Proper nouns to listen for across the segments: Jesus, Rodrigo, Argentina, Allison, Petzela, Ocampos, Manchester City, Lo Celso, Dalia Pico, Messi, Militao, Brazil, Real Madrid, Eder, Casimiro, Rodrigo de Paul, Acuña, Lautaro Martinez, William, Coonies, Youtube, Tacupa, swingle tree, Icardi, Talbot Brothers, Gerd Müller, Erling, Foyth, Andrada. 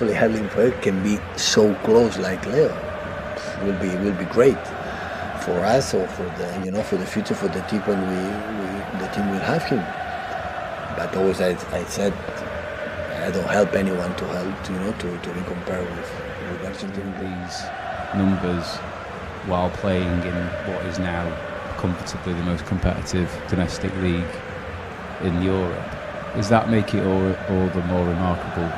hopefully Herling Foyth can be so close like Leo. Will be great for us or for the, you know, for the future, for the people the team will have him. But always I said I don't help anyone to help, you know, to be compared with Argentina. These numbers while playing in what is now comfortably the most competitive domestic league in Europe, does that make it all the more remarkable?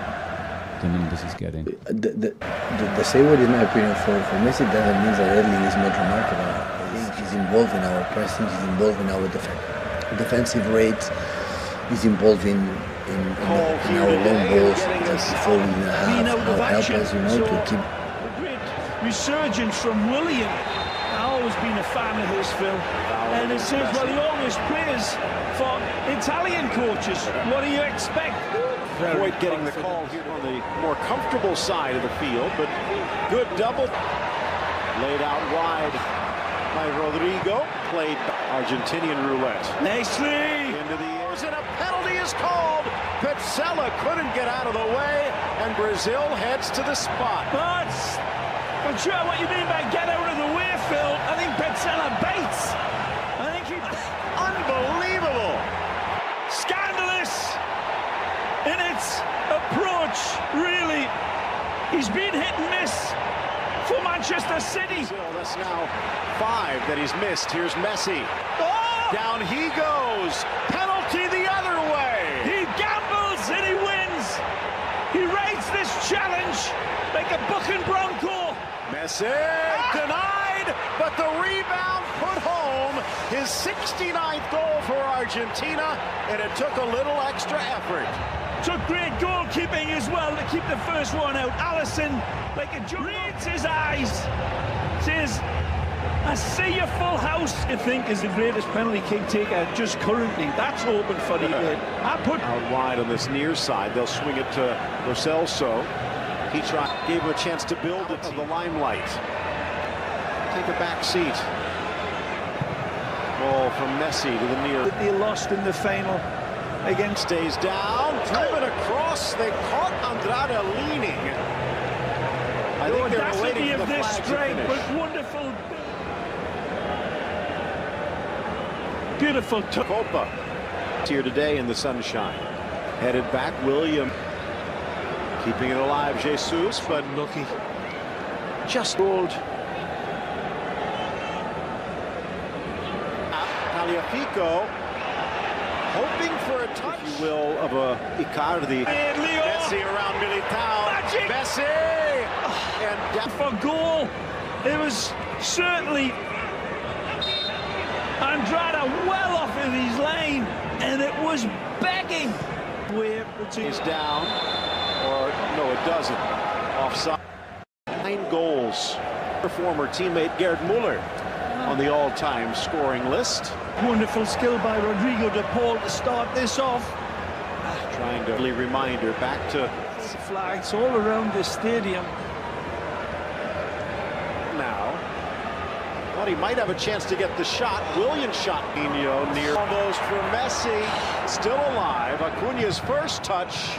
The numbers he's getting. The same word, in my opinion, for Messi doesn't mean that Erling is not remarkable. He's involved in our pressing, he's involved in our defensive rates, he's involved in our long balls that we fall in the half, our helpers, you know, to keep. Resurgence from William. I've always been a fan of his, Phil, and it seems well he always plays for Italian coaches. What do you expect? Foyth getting the call here on the more comfortable side of the field, but good double. Laid out wide by Rodrigo. Played Argentinian roulette. Nicely! Into the air. And a penalty is called. Petzela couldn't get out of the way, and Brazil heads to the spot. But I'm sure what you mean by get out of the way, Phil. I think Petzela baits. I think he... Unbelievable! Scandalous! In its approach, really, he's been hit and miss for Manchester City. That's now 5 that he's missed. Here's Messi. Oh! Down he goes. Penalty the other way. He gambles and he wins. He rates this challenge like a bucking bronco. Messi denied, but the rebound put home. His 69th goal for Argentina, and it took a little extra effort. Took great goalkeeping as well to keep the first one out. Allison, like a jewel, reads his eyes, says, I see your full house. I think is the greatest penalty kick taker just currently. That's open for the I put out wide on this near side. They'll swing it to Lo Celso. He tried, gave him a chance to build it to the limelight. Take a back seat. Ball from Messi to the near. They lost in the final. Again, stays down, driven across, they caught Andrada leaning. I think they were waiting for the flag to finish. But wonderful. Beautiful. Tacupa here today in the sunshine. Headed back, William. Keeping it alive, Jesus, but lucky. Just rolled. Dalia Pico. Hoping for a touch, if you will, of a Icardi. And Leo. Messi around Militao. Magic. Messi! And for goal, it was certainly Andrada well off in his lane, and it was begging. Where it's down, or no, it doesn't. Offside. 9 goals. Her former teammate Gerd Müller on the all-time scoring list. Wonderful skill by Rodrigo de Paul to start this off. Trying to really remind her back to flags all around this stadium. Now, thought he might have a chance to get the shot. Williams shot near almost for Messi. Still alive. Acuña's first touch.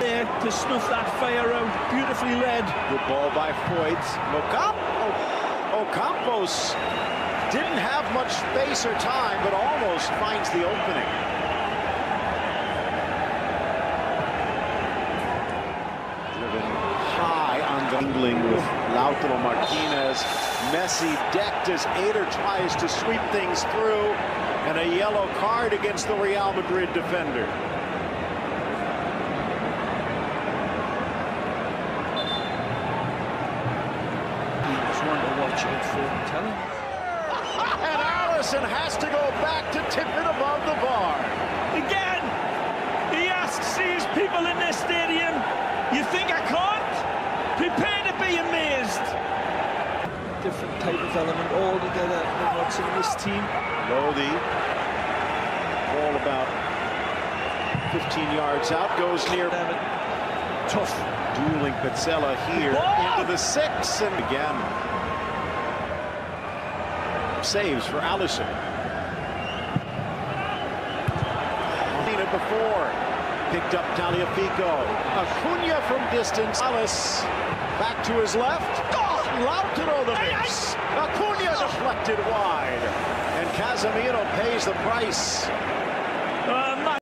There to snuff that fire out, beautifully led. Good ball by Foyth. Ocampos didn't have much space or time, but almost finds the opening. Driven high on gungling with Lautaro Martinez. Messi decked as Eder tries to sweep things through, and a yellow card against the Real Madrid defender. And Allison has to go back to tip it above the bar. Again, he asks these people in this stadium, you think I can't? Prepare to be amazed. Different type of element altogether than what's in this team. Lodi, all about 15 yards out, goes near. Tough dueling Petzela here. Whoa! Into the 6 and again. Saves for Allison. tried before. Picked up Dalia Pico. Acuña from distance. Allison back to his left. Oh! Lautaro the mix. Acuña deflected wide. And Casimiro pays the price.